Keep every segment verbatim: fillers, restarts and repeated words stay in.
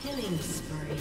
Killing spree.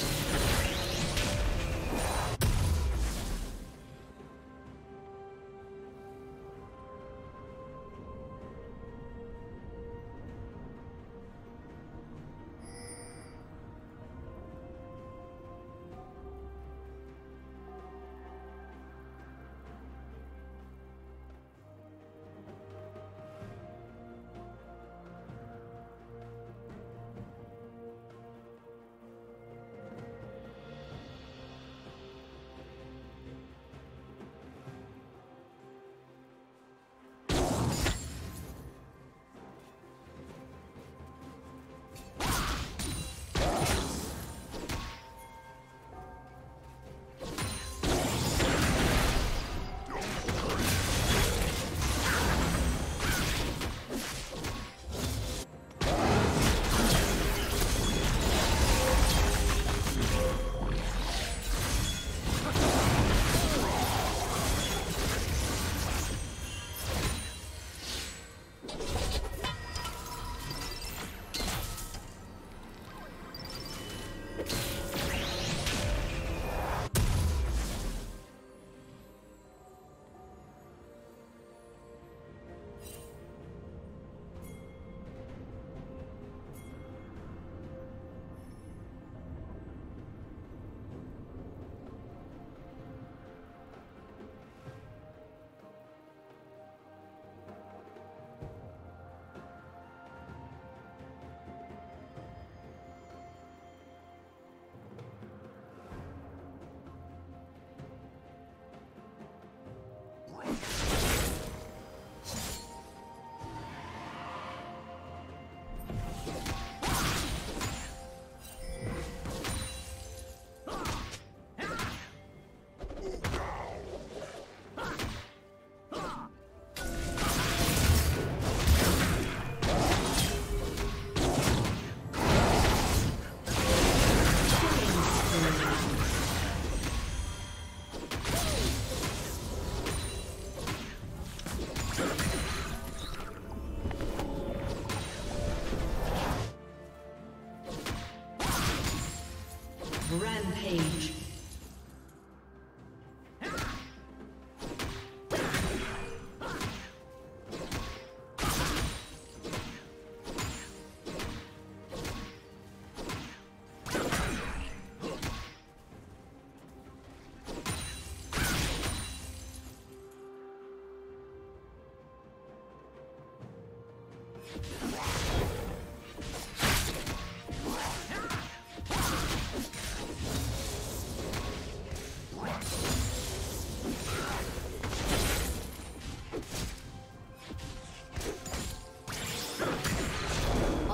Rampage.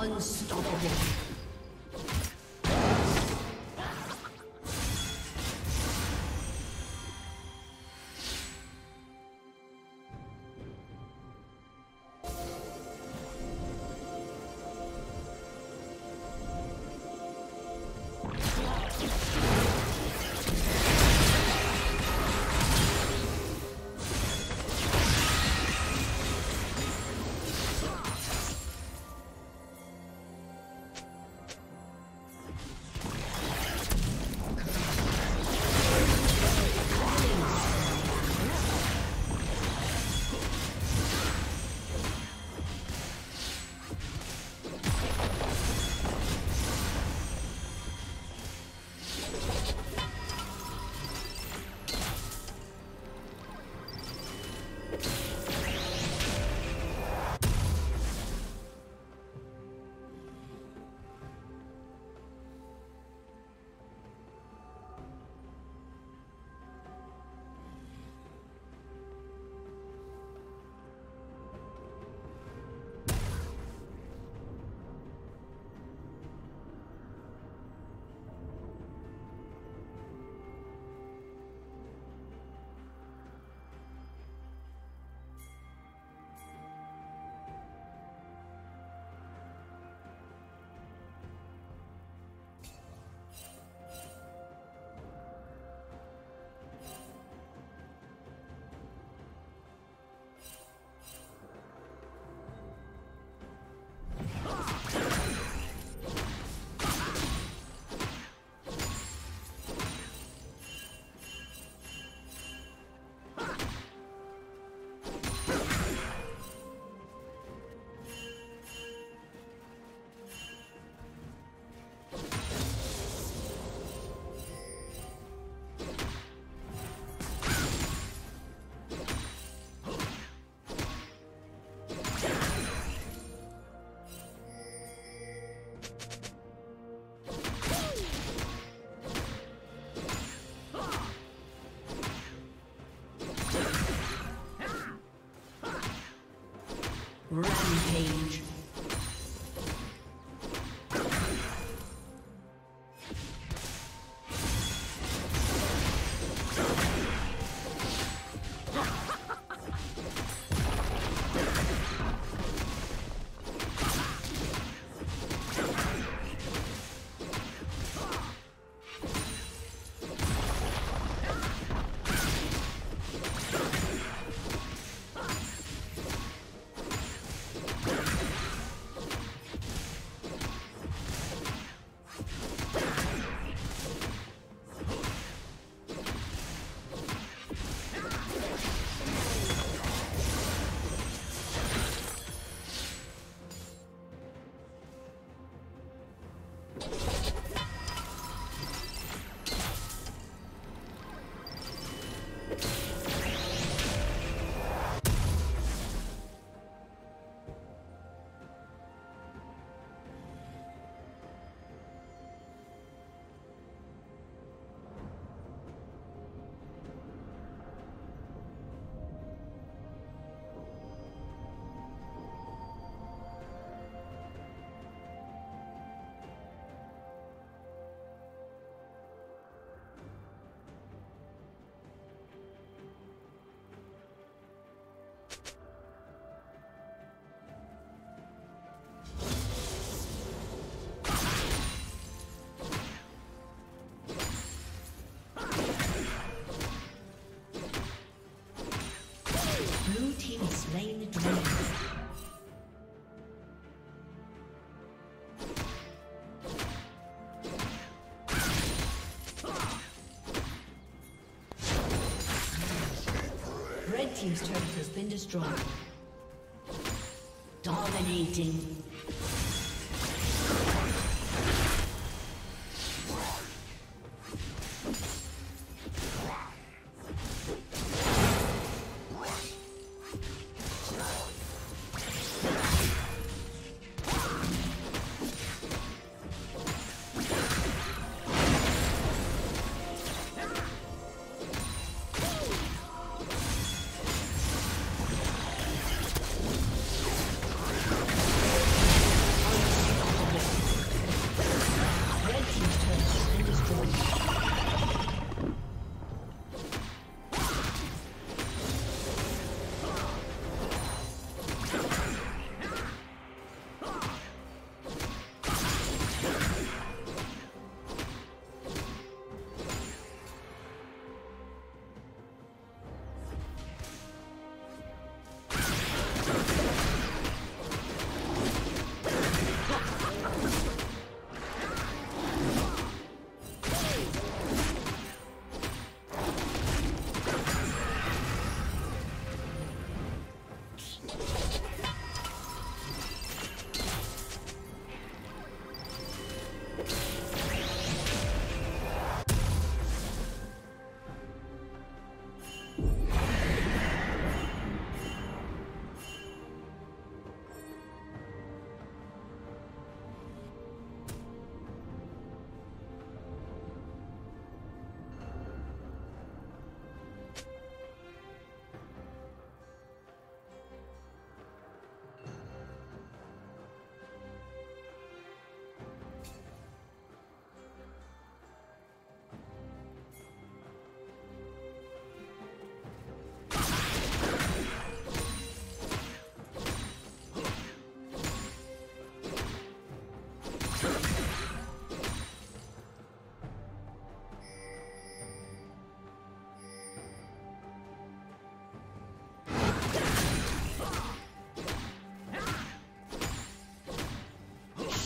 Unstoppable. Rampage. Red team's turret has been destroyed. Dominating.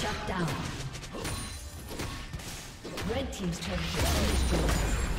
Shut down. Red team's turret has been destroyed.